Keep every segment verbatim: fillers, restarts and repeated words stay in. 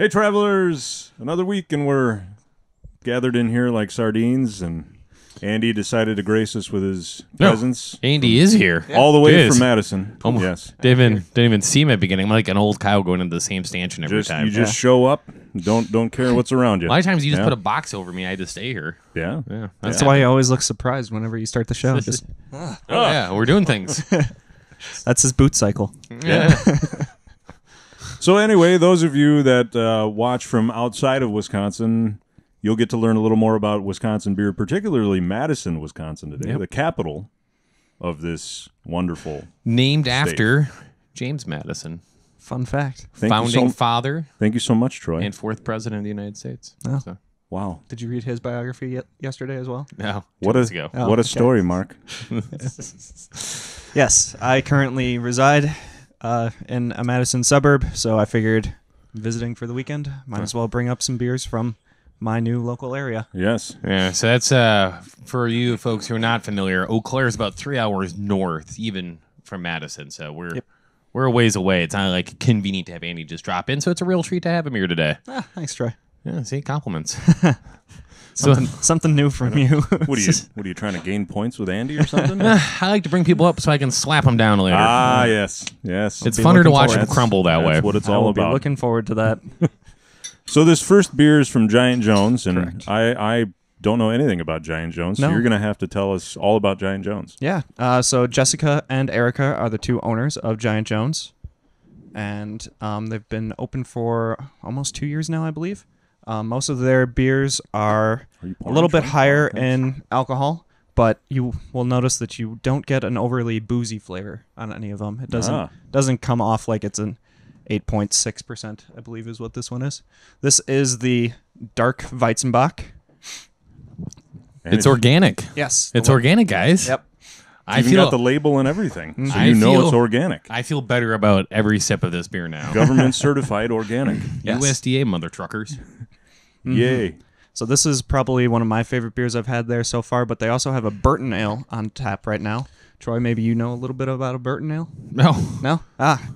Hey, travelers! Another week, and we're gathered in here like sardines, and Andy decided to grace us with his no, presence. Andy is here. Yeah. All the way from Madison. Oh, yes. Didn't even, didn't even see him at the beginning. I'm like an old cow going into the same stanchion every just, time. You yeah. just show up. Don't don't care what's around you. A lot of times you just yeah. put a box over me. I had to stay here. Yeah. yeah. That's yeah. why I always look surprised whenever you start the show. Just, oh, oh, yeah, we're doing things. That's his boot cycle. Yeah. So anyway, those of you that uh, watch from outside of Wisconsin, you'll get to learn a little more about Wisconsin beer, particularly Madison, Wisconsin today, yep. the capital of this wonderful Named state. After James Madison. Fun fact. Thank Founding so, father. Thank you so much, Troy. And fourth president of the United States. Oh. So. Wow. Did you read his biography yet yesterday as well? No. What a, ago. Oh, what a okay. story, Mark. Yes, I currently reside Uh, in a Madison suburb, so I figured visiting for the weekend, might as well bring up some beers from my new local area. Yes. Yeah, so that's, uh, for you folks who are not familiar, Eau Claire is about three hours north, even from Madison, so we're yep. we're a ways away. It's not, like, convenient to have Andy just drop in, so it's a real treat to have him here today. Ah, thanks, Troy. Yeah, see, compliments. Something, so, something new from you. What are you? What are you trying to gain points with Andy or something? I like to bring people up so I can slap them down later. Ah, yeah. yes, yes. It's funner to watch them crumble that that's way. That's what it's all about. I will be looking forward to that. So this first beer is from Giant Jones, and I, I don't know anything about Giant Jones. No. So you're going to have to tell us all about Giant Jones. Yeah. Uh, so Jessica and Erica are the two owners of Giant Jones, and um, they've been open for almost two years now, I believe. Uh, most of their beers are, are a little bit higher in alcohol, but you will notice that you don't get an overly boozy flavor on any of them. It doesn't ah. doesn't come off like it's an eight point six percent, I believe is what this one is. This is the Dark Weizenbach. And it's organic. Yes. It's organic, guys. Yep. I feel, got the label and everything, so you I know feel, it's organic. I feel better about every sip of this beer now. Government-certified organic. Yes. U S D A, mother truckers. Mm-hmm. Yay. So this is probably one of my favorite beers I've had there so far, but they also have a Burton Ale on tap right now. Troy, maybe you know a little bit about a Burton Ale? No. No? Ah.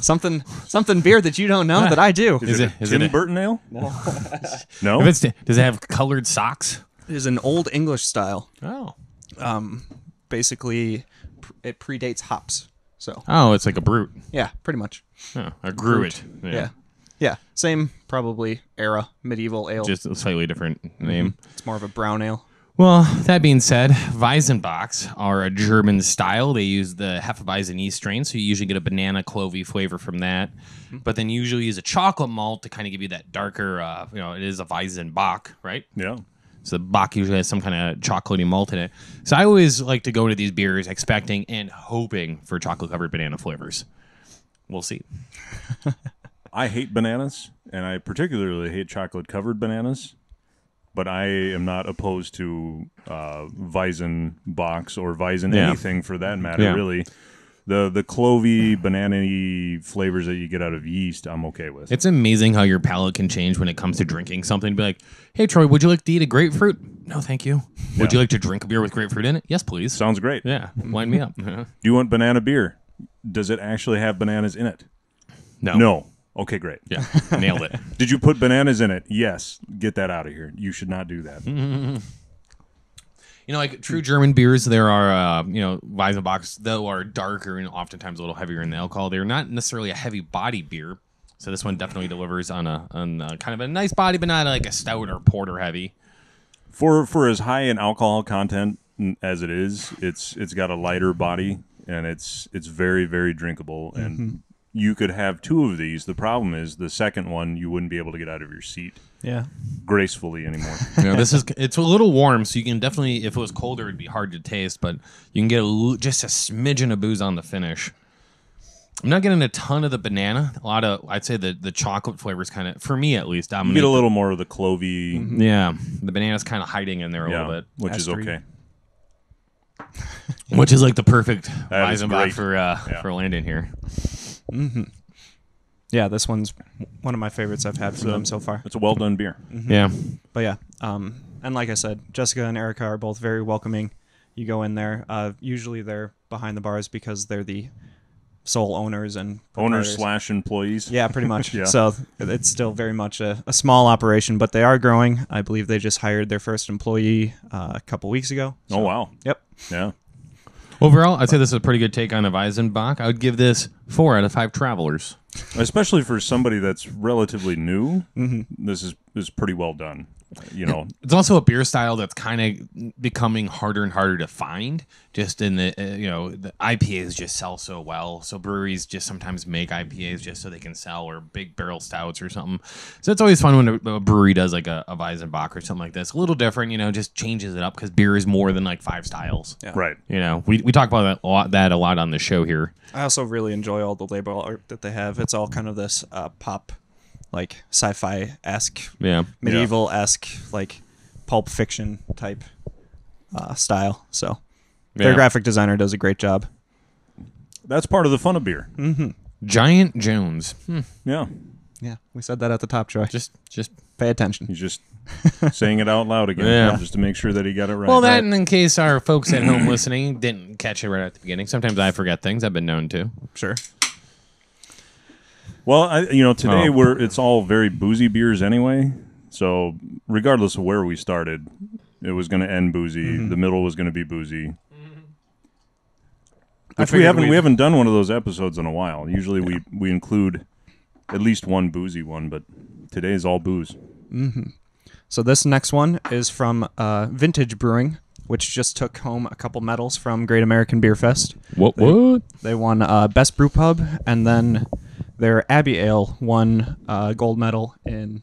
something something beer that you don't know that I do. Is, is it, it is Tim it Burton Ale? No. No? If it's, does it have colored socks? It is an Old English style. Oh. Um. Basically, it predates hops. So oh, it's like a brute. Yeah, pretty much. Oh, a gruit. Yeah. yeah, yeah, same probably era medieval ale. Just a slightly different name. Mm-hmm. It's more of a brown ale. Well, that being said, Weizenbocks are a German style. They use the Hefeweizen yeast strain, so you usually get a banana clovey flavor from that. Mm-hmm. But then you usually use a chocolate malt to kind of give you that darker. Uh, you know, it is a Weizenbock, right? Yeah. So the Bach usually has some kind of chocolatey malt in it. So I always like to go to these beers expecting and hoping for chocolate-covered banana flavors. We'll see. I hate bananas, and I particularly hate chocolate-covered bananas. But I am not opposed to uh, Weizenbocks or Weizen yeah. anything for that matter, yeah. really. The the clovey, banana-y flavors that you get out of yeast, I'm okay with. It's amazing how your palate can change when it comes to drinking something. Be like, hey, Troy, would you like to eat a grapefruit? No, thank you. Yeah. Would you like to drink a beer with grapefruit in it? Yes, please. Sounds great. Yeah, line me up. Do you want banana beer? Does it actually have bananas in it? No. No. Okay, great. Yeah, nailed it. Did you put bananas in it? Yes. Get that out of here. You should not do that. Mm-hmm. You know, like true German beers, there are, uh, you know, Weizenbocks, though, are darker and oftentimes a little heavier in the alcohol. They're not necessarily a heavy body beer. So this one definitely delivers on a, on a kind of a nice body, but not like a stout or porter heavy. For for as high in alcohol content as it is, it's it's got a lighter body, and it's it's very, very drinkable. And mm-hmm. you could have two of these. The problem is the second one you wouldn't be able to get out of your seat. Yeah, gracefully anymore. You know, this is it's a little warm, so you can definitely. If it was colder, it'd be hard to taste, but you can get a, just a smidgen of booze on the finish. I'm not getting a ton of the banana. A lot of, I'd say the the chocolate flavors kind of, for me at least, I'm you get a little more of the clovey. Mm-hmm. Yeah, the banana's kind of hiding in there a yeah, little bit, which Astrid. is okay. Which is like the perfect Weizenbach for uh, yeah. for landing here. Mm-hmm. Yeah, this one's one of my favorites I've had from them so far. It's a well-done beer. Mm-hmm. Yeah. But yeah, um, and like I said, Jessica and Erica are both very welcoming. You go in there. Uh, usually they're behind the bars because they're the sole owners and owners slash employees. Yeah, pretty much. Yeah. So it's still very much a, a small operation, but they are growing. I believe they just hired their first employee uh, a couple weeks ago. So, oh, wow. Yep. Yeah. Overall, I'd say this is a pretty good take on a Weizenbock. I would give this four out of five travelers. Especially for somebody that's relatively new, mm-hmm. this is is pretty well done. You know, it's also a beer style that's kind of becoming harder and harder to find. Just in the uh, you know, the I P As just sell so well, so breweries just sometimes make I P As just so they can sell, or big barrel stouts or something. So it's always fun when a, a brewery does like a, a Weizenbock or something like this, a little different. You know, just changes it up because beer is more than like five styles, yeah. right? You know, we we talk about that a lot, that a lot on the show here. I also really enjoy all the label art that they have. It's all kind of this uh, pop. Like sci-fi-esque, yeah. medieval-esque, like pulp fiction type uh, style. So yeah. their graphic designer does a great job. That's part of the fun of beer. Mm-hmm. Giant Jones. Hmm. Yeah. Yeah, we said that at the top, Troy. Just just pay attention. He's just saying it out loud again, yeah. just to make sure that he got it right. Well, that and in case our folks at home listening didn't catch it right at the beginning. Sometimes I forget things. I've been known to. Sure. Well, I, you know, today oh. we're it's all very boozy beers anyway, so regardless of where we started, it was going to end boozy. Mm-hmm. The middle was going to be boozy. Mm-hmm. Which we haven't we'd... we haven't done one of those episodes in a while. Usually yeah. we, we include at least one boozy one, but today's all booze. Mm-hmm. So this next one is from uh, Vintage Brewing, which just took home a couple medals from Great American Beer Fest. What? They, what? They won uh, Best Brew Pub, and then... their Abbey Ale won a uh, gold medal in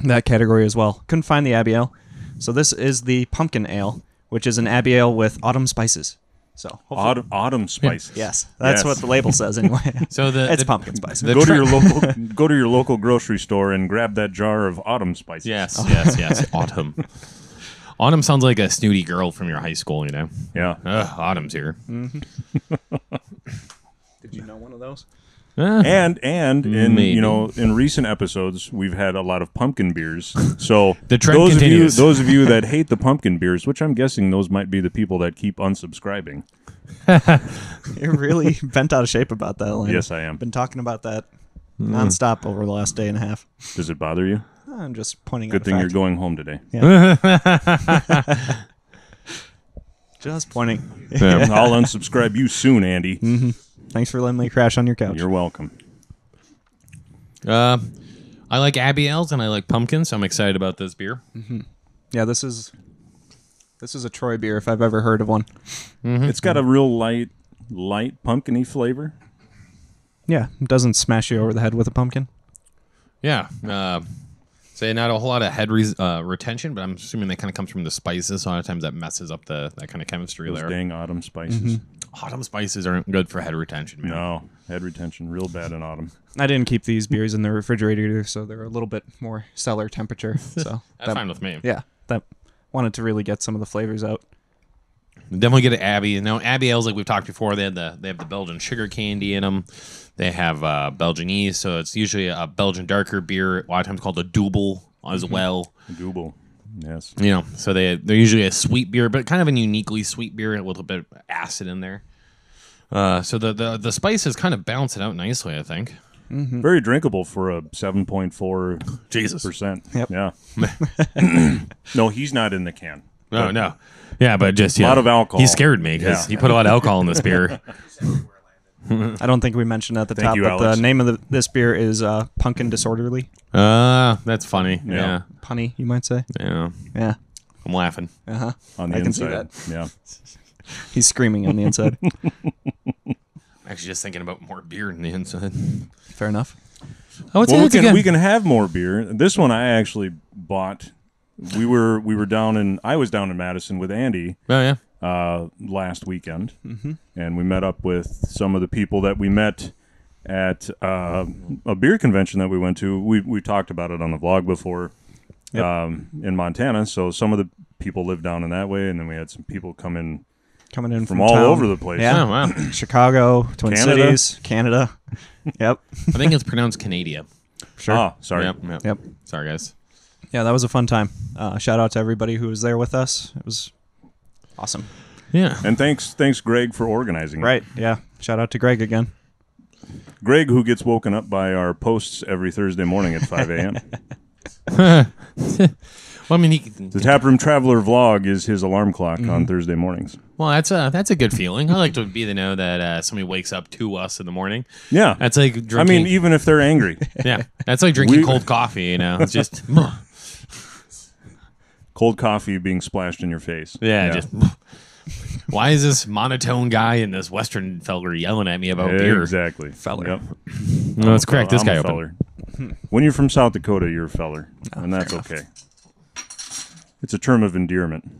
that category as well. Couldn't find the Abbey Ale. So this is the Pumpkin Ale, which is an Abbey Ale with autumn spices. So autumn, autumn spices. Yes, that's yes. what the label says anyway. So the, it's the, pumpkin spice. Go to your local, go to your local grocery store and grab that jar of autumn spices. Yes, oh. yes, yes. Autumn. Autumn sounds like a snooty girl from your high school, you know? Yeah. Ugh, autumn's here. Mm-hmm. Did you know one of those? Uh, and and in maybe. you know in recent episodes we've had a lot of pumpkin beers. So the trend those continues. of you those of you that hate the pumpkin beers, which I'm guessing those might be the people that keep unsubscribing. You're really bent out of shape about that, Lane. Yes, I am. Been talking about that mm. nonstop over the last day and a half. Does it bother you? I'm just pointing. Good out thing a fact. You're going home today. Yeah. Just pointing. Yeah. I'll unsubscribe you soon, Andy. Mm-hmm. Thanks for letting me crash on your couch. You're welcome. Uh, I like Abbey Ales and I like pumpkins, so I'm excited about this beer. Mm-hmm. Yeah, this is this is a Troy beer if I've ever heard of one. Mm-hmm. It's got a real light, light pumpkin-y flavor. Yeah, it doesn't smash you over the head with a pumpkin. Yeah. Uh, say not a whole lot of head re uh, retention, but I'm assuming that kind of comes from the spices. So a lot of times that messes up the that kind of chemistry Those there. Dang autumn spices. Mm-hmm. Autumn spices aren't good for head retention, man. No, head retention, real bad in autumn. I didn't keep these beers in the refrigerator either, so they're a little bit more cellar temperature. So That's that, fine with me. Yeah, that wanted to really get some of the flavors out. Definitely get an Abbey. Now, Abbey Ales, like we've talked before, they, had the, they have the Belgian sugar candy in them. They have uh, Belgian yeast, so it's usually a Belgian darker beer, a lot of times called a Double as mm-hmm. well. A Double. Yes. You know, so they, they're usually a sweet beer, but kind of an uniquely sweet beer with a little bit of acid in there. Uh, so the, the the spices kind of balance it out nicely, I think. Mm-hmm. Very drinkable for a seven point four percent. Jesus. Yep. Yeah. No, he's not in the can. No, no. Yeah, but just, yeah. A lot of alcohol. He scared me because yeah. he put a lot of alcohol in this beer. I don't think we mentioned at the Thank top, you, but Alex. the name of the, this beer is uh, Pumpkin Disorderly. Ah, uh, that's funny. Yeah. yeah. Punny, you might say. Yeah. Yeah. I'm laughing. Uh-huh. On the I inside. I can see that. Yeah. He's screaming on the inside. I'm actually just thinking about more beer on the inside. Fair enough. Oh, well, we, can, we can have more beer. This one I actually bought. We were we were down in, I was down in Madison with Andy. Oh, yeah. Uh, last weekend, mm-hmm. and we met up with some of the people that we met at uh, a beer convention that we went to. We we talked about it on the vlog before, yep. um, in Montana. So some of the people live down in that way, and then we had some people come in, coming in from, from all town. over the place. Yeah, oh, wow. Chicago, Twin Canada. Cities, Canada. Yep, I think it's pronounced Canada. Sure. Ah, sorry. Yep, yep. Yep. Sorry, guys. Yeah, that was a fun time. Uh, shout out to everybody who was there with us. It was. Awesome. Yeah. And thanks, thanks Greg, for organizing it. Right, yeah. Shout out to Greg again. Greg, who gets woken up by our posts every Thursday morning at five a.m. Well, I mean, he can, the Taproom Traveler vlog is his alarm clock mm-hmm. on Thursday mornings. Well, that's a that's a good feeling. I like to be to know that uh, somebody wakes up to us in the morning. Yeah, that's like drinking. I mean, even if they're angry. Yeah, that's like drinking we... cold coffee. You know, it's just cold coffee being splashed in your face. Yeah, yeah. just. Why is this monotone guy in this Western feller yelling at me about yeah, beer? Exactly. Feller. Yep. No, let's crack this I'm guy open. When you're from South Dakota, you're a feller, oh, and that's okay. It's a term of endearment.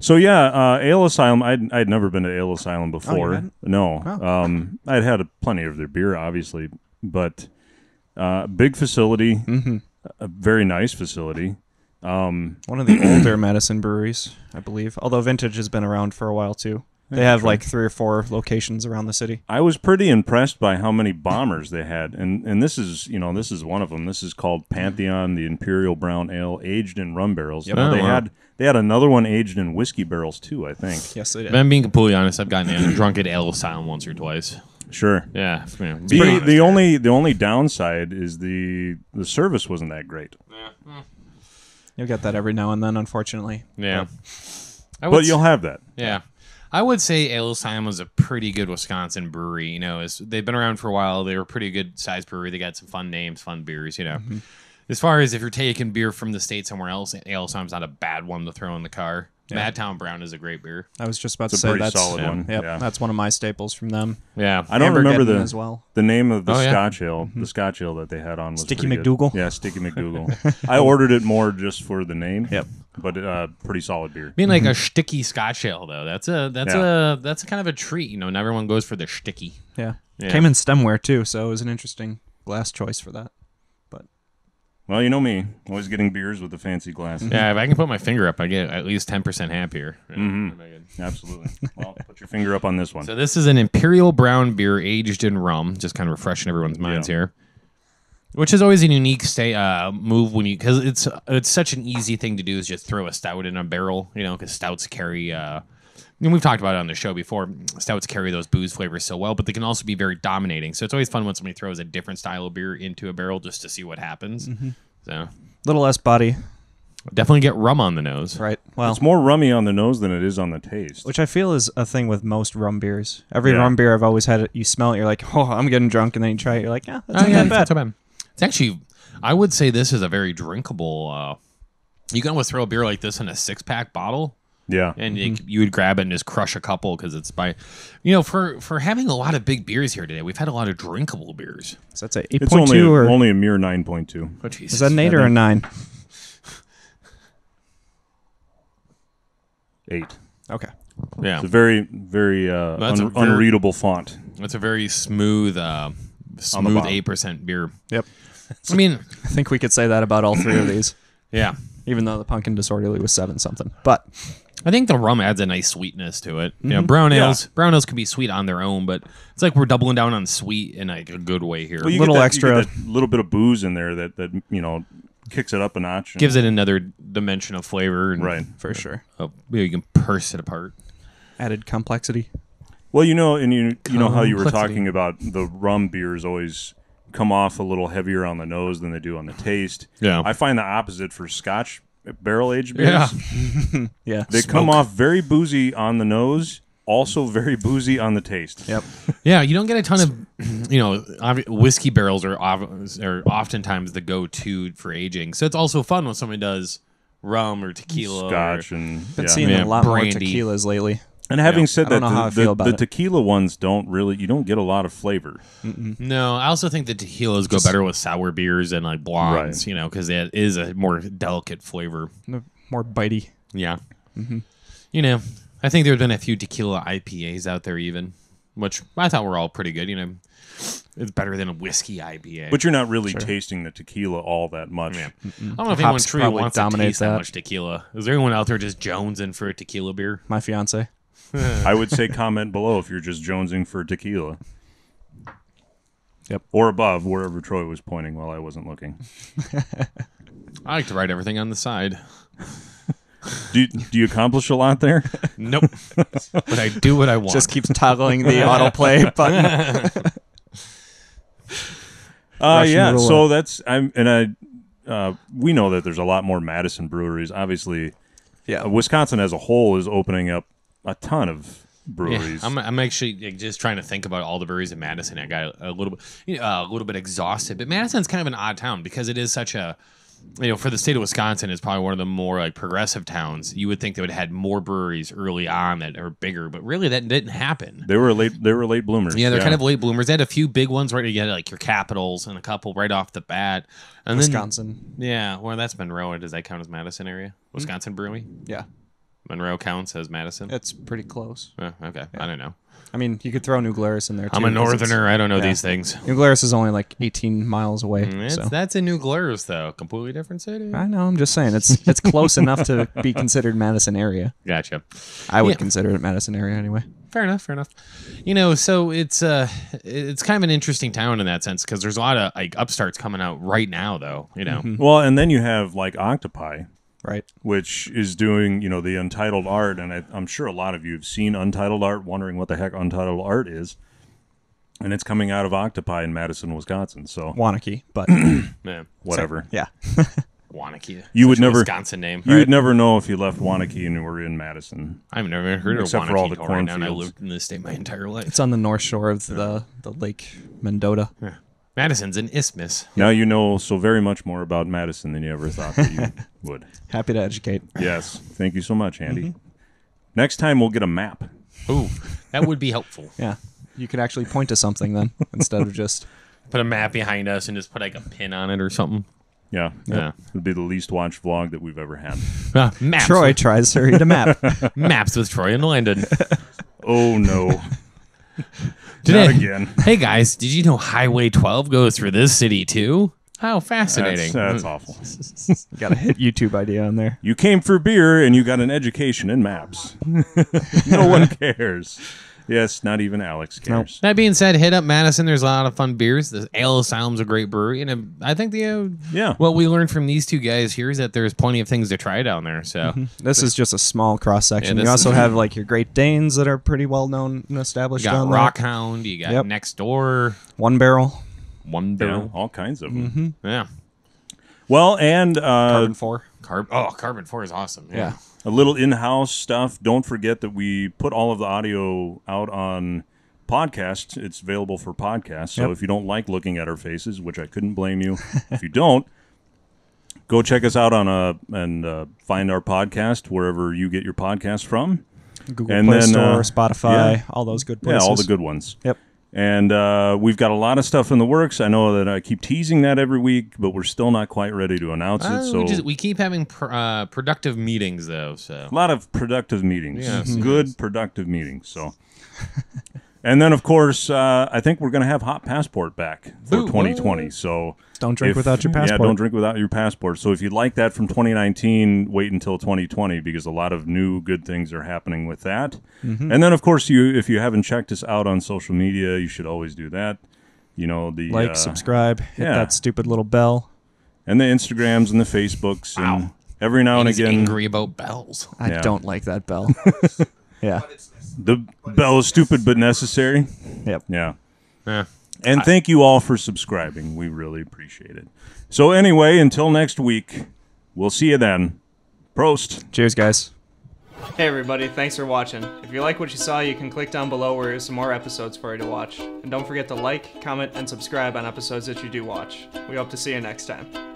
So, yeah, uh, Ale Asylum, I'd, I'd never been to Ale Asylum before. Oh, no. Oh. Um, I'd had a, plenty of their beer, obviously, but uh, big facility, mm-hmm. a very nice facility. Um, One of the older Madison breweries, I believe. Although Vintage has been around for a while, too. They have like three or four locations around the city. I was pretty impressed by how many bombers they had. And and this is, you know, this is one of them. This is called Pantheon, the Imperial Brown Ale, aged in rum barrels. Yep. Oh, they wow. had they had another one aged in whiskey barrels, too, I think. Yes, they did. If I'm being completely honest, I've gotten drunk at Ale Asylum once or twice. Sure. Yeah. Man, the, honest, the, only, the only downside is the, the service wasn't that great. Yeah. Mm. You'll get that every now and then, unfortunately. Yeah. But, but you'll have that. Yeah. I would say Ale Asylum was a pretty good Wisconsin brewery. You know, it's, they've been around for a while. They were a pretty good sized brewery. They got some fun names, fun beers, you know. Mm-hmm. As far as if you're taking beer from the state somewhere else, Ale Asylm's not a bad one to throw in the car. Yeah. Madtown Brown is a great beer. I was just about it's to a say that's a solid yeah, one. Yep, yeah. That's one of my staples from them. Yeah. I don't Amber remember the, as well. the name of the oh, Scotch yeah. ale. Mm-hmm. The Scotch ale that they had on was Sticky McDougal. Good. Yeah, Sticky McDougal. I ordered it more just for the name. Yep. But uh, pretty solid beer. I mean, like mm-hmm. a sticky Scotch ale though. That's a that's yeah. a that's kind of a treat, you know. Not everyone goes for the sticky. Yeah. yeah. Came in stemware too, so it was an interesting glass choice for that. Well, you know me. Always getting beers with the fancy glasses. Yeah, if I can put my finger up, I get at least ten percent happier. Mm-hmm. Absolutely. Well, put your finger up on this one. So this is an Imperial Brown beer aged in rum, just kind of refreshing everyone's minds yeah. here, which is always a unique stay, uh, move when you because it's it's such an easy thing to do is just throw a stout in a barrel, you know, because stouts carry. Uh, And we've talked about it on the show before. Stouts carry those booze flavors so well, but they can also be very dominating. So it's always fun when somebody throws a different style of beer into a barrel just to see what happens. Mm-hmm. So little less body. Definitely get rum on the nose. Right. Well, it's more rummy on the nose than it is on the taste. Which I feel is a thing with most rum beers. Every yeah. rum beer I've always had, you smell it, you're like, oh, I'm getting drunk. And then you try it, you're like, yeah, that's oh, not yeah, that bad. It's, bad. It's actually, I would say this is a very drinkable. Uh, you can almost throw a beer like this in a six-pack bottle. Yeah, and mm-hmm. it, you would grab it and just crush a couple because it's by, you know, for for having a lot of big beers here today, we've had a lot of drinkable beers. So that's an eight point two or only a mere nine point two. Oh, is that an eight or a nine? Eight. Okay. Yeah. It's a very very uh, well, un a very, unreadable font. That's a very smooth uh, smooth eight percent beer. Yep. I mean, I think we could say that about all three of these. Yeah. Even though the Pumpkin Disorderly was seven something, but. I think the rum adds a nice sweetness to it. Mm-hmm. You know, brown ales, yeah. brown ales can be sweet on their own, but it's like we're doubling down on sweet in like a good way here. Well, you little get that, extra, you get that little bit of booze in there that that you know kicks it up a notch, and gives it another dimension of flavor. And, right, for sure. Oh, you can purse it apart. Added complexity. Well, you know, and you you complexity. know how you were talking about the rum beers always come off a little heavier on the nose than they do on the taste. Yeah, I find the opposite for Scotch. Barrel aged beers, yeah, yeah. They Smoke. come off very boozy on the nose, also very boozy on the taste. Yep, yeah. You don't get a ton of, you know, whiskey barrels are are oftentimes the go-to for aging. So it's also fun when somebody does rum or tequila, Scotch, or, and been yeah. seeing yeah, a lot brandy. more tequilas lately. And having yeah. said that, the, the, the tequila ones don't really, you don't get a lot of flavor. Mm-mm. No, I also think the tequilas go Just, better with sour beers and like blondes, right. you know, because it is a more delicate flavor. More bitey. Yeah. Mm-hmm. You know, I think there have been a few tequila I P As out there even, which I thought were all pretty good, you know. It's better than a whiskey I P A. But you're not really sure. tasting the tequila all that much. Yeah. Mm-hmm. I don't know if Hops anyone truly wants to taste that. that much tequila. Is there anyone out there just jonesing for a tequila beer? My fiance. I would say comment below if you're just jonesing for tequila. Yep. Or above, wherever Troy was pointing while I wasn't looking. I like to write everything on the side. Do you, do you accomplish a lot there? Nope. But I do what I want. Just keeps toggling the autoplay button. Uh, yeah, roulette. So that's I'm and I uh, we know that there's a lot more Madison breweries. Obviously, yeah, uh, Wisconsin as a whole is opening up a ton of breweries. Yeah, I'm I'm actually just trying to think about all the breweries in Madison. I got a little bit uh, a little bit exhausted, but Madison's kind of an odd town because it is such a you know for the state of Wisconsin, it's probably one of the more like progressive towns. You would think they would have had more breweries early on that are bigger, but really that didn't happen. They were late. They were late bloomers. Yeah, they're yeah. kind of late bloomers. They had a few big ones right. You had like your Capitals and a couple right off the bat. And Wisconsin. Then, yeah, well, that's Monroe. Does that count as Madison area? Wisconsin mm-hmm. brewing. Yeah, Monroe counts as Madison. It's pretty close. Oh, okay, yeah. I don't know. I mean, you could throw New Glarus in there, too. I'm a northerner. I don't know yeah. these things. New Glarus is only like eighteen miles away. Mm, so. That's in New Glarus, though. Completely different city. I know. I'm just saying. It's it's close enough to be considered Madison area. Gotcha. I would yeah. consider it Madison area anyway. Fair enough. Fair enough. You know, so it's uh, it's kind of an interesting town in that sense because there's a lot of like upstarts coming out right now, though. You know. Mm-hmm. Well, and then you have like Octopi. Right, which is doing you know the Untitled Art, and I, I'm sure a lot of you have seen Untitled Art, wondering what the heck Untitled Art is, and it's coming out of Octopi in Madison, Wisconsin. So Wanakee, but yeah. whatever. So, yeah, Wanakee. You would never Wisconsin name. You right? would never know if you left Wanakee and were in Madison. I've never heard of except Wanakee for all the cornfields. Right, I lived in this state my entire life. It's on the north shore of the yeah. the Lake Mendota. Yeah. Madison's an isthmus. Now you know so very much more about Madison than you ever thought that you would. Happy to educate. Yes. Thank you so much, Andy. Mm-hmm. Next time we'll get a map. Ooh, that would be helpful. Yeah. You could actually point to something then instead of just... Put a map behind us and just put like a pin on it or something. Yeah. Yep. Yeah. It would be the least watched vlog that we've ever had. Uh, maps. Troy tries to read a map. Maps with Troy and Landon. Oh, no. Today, Not again. Hey guys, did you know Highway twelve goes through this city too? How fascinating. That's, that's awful. Got a hit YouTube idea on there. You came for beer and you got an education in maps. No one cares. Yes, not even Alex cares. Nope. That being said, hit up Madison. There's a lot of fun beers. The Ale Asylum's a great brewery, and I think the uh, yeah. what we learned from these two guys here is that there's plenty of things to try down there. So mm-hmm. this but, is just a small cross section. Yeah, you also have like your Great Danes that are pretty well known and established. You got down Rock there. Hound. You got yep. Next Door. One Barrel. One Barrel. Yeah, all kinds of them. Mm-hmm. Yeah. Well, and uh, Carbon Four. Carb. Oh, Carbon Four is awesome. Yeah. yeah. A little in-house stuff. Don't forget that we put all of the audio out on podcasts. It's available for podcasts. So yep. if you don't like looking at our faces, which I couldn't blame you, if you don't, go check us out on a and uh, find our podcast wherever you get your podcast from. Google and Play then, Store, uh, Spotify, yeah, all those good places. Yeah, all the good ones. Yep. And uh, we've got a lot of stuff in the works. I know that I keep teasing that every week, but we're still not quite ready to announce uh, it. So we, just, we keep having pr uh, productive meetings, though. So a lot of productive meetings, yes, mm-hmm. good productive meetings. So, and then of course, uh, I think we're going to have Hot Passport back for Ooh, twenty twenty. Whoa. So don't drink if, without your passport. Yeah, don't drink without your passport. So if you'd like that from twenty nineteen, wait until twenty twenty because a lot of new good things are happening with that. Mm-hmm. And then, of course, you if you haven't checked us out on social media, you should always do that. You know the like, uh, subscribe, hit yeah. that stupid little bell, and the Instagrams and the Facebooks. And wow. every now and He's again, angry about bells. I yeah. don't like that bell. yeah, the but bell is stupid but necessary. Yep. Yeah. Yeah. And thank you all for subscribing. We really appreciate it. So anyway, until next week, we'll see you then. Prost. Cheers, guys. Hey, everybody. Thanks for watching. If you like what you saw, you can click down below where there's some more episodes for you to watch. And don't forget to like, comment, and subscribe on episodes that you do watch. We hope to see you next time.